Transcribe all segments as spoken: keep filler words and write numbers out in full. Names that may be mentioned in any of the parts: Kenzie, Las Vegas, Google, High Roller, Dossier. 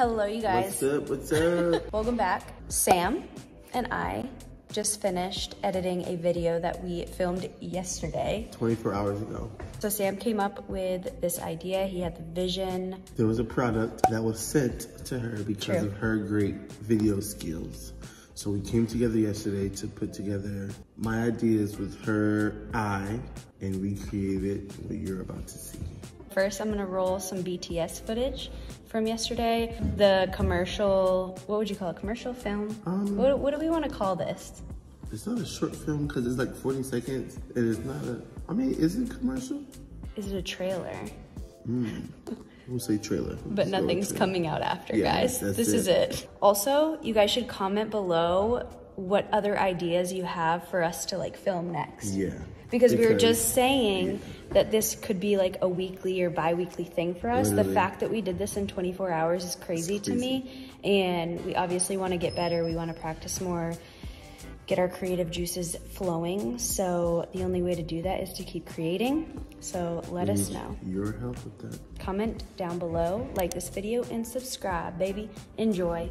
Hello, you guys. What's up? What's up? Welcome back. Sam and I just finished editing a video that we filmed yesterday. twenty-four hours ago. So Sam came up with this idea. He had the vision. There was a product that was sent to her because True. of her great video skills. So we came together yesterday to put together my ideas with her eye, and we created what you're about to see. First, I'm gonna roll some B T S footage from yesterday. The commercial, what would you call it? Commercial film? Um, what, what do we wanna call this? It's not a short film because it's like forty seconds. It is not a, I mean, is it commercial? Is it a trailer? Mm. We'll say trailer. We'll but nothing's trailer. coming out after, yeah, guys. This it. is it. Also, you guys should comment below what other ideas you have for us to like film next. Yeah. Because, because we were just saying yeah. that this could be like a weekly or bi-weekly thing for us. Literally. The fact that we did this in twenty-four hours is crazy, crazy to me. And we obviously want to get better. We want to practice more, get our creative juices flowing. So the only way to do that is to keep creating. So let we us know. Your help with that. Comment down below, like this video, and subscribe, baby. Enjoy.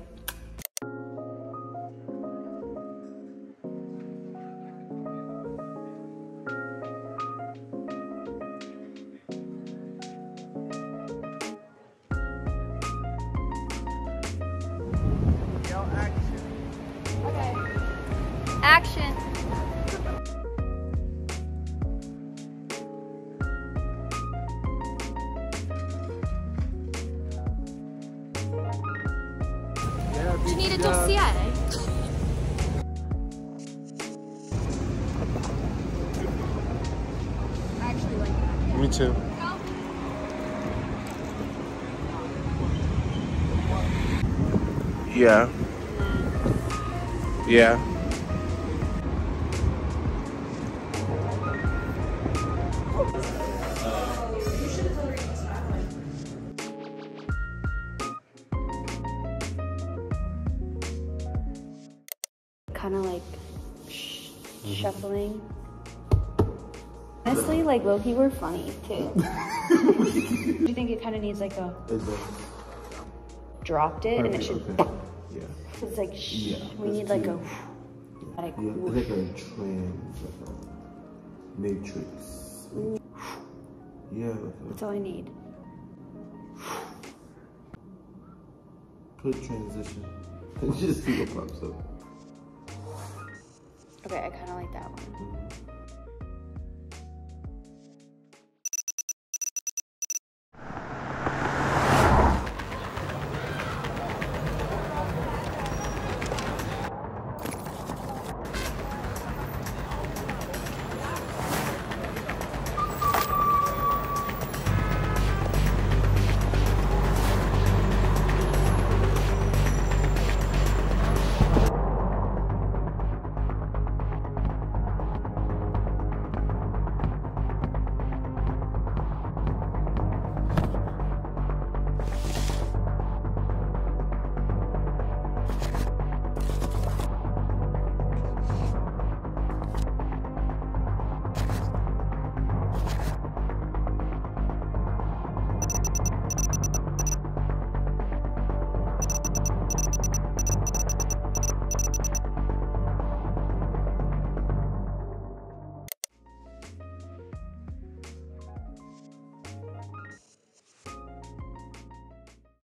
Action. Do you need a dossier? I actually like that. Yeah. Me too. Yeah. Yeah. Kind of like sh mm-hmm. shuffling. Honestly, like low-key, we're funny too. Do you think it kind of needs like a it dropped it Perfect. and it should? Okay. Yeah. It's like shh. Yeah, we need like cute. a. Like, yeah, it's like a trans, like a matrix. Mm. Yeah. That's all I need. Put transition. Just see what pops up. Okay, I kind of like that one.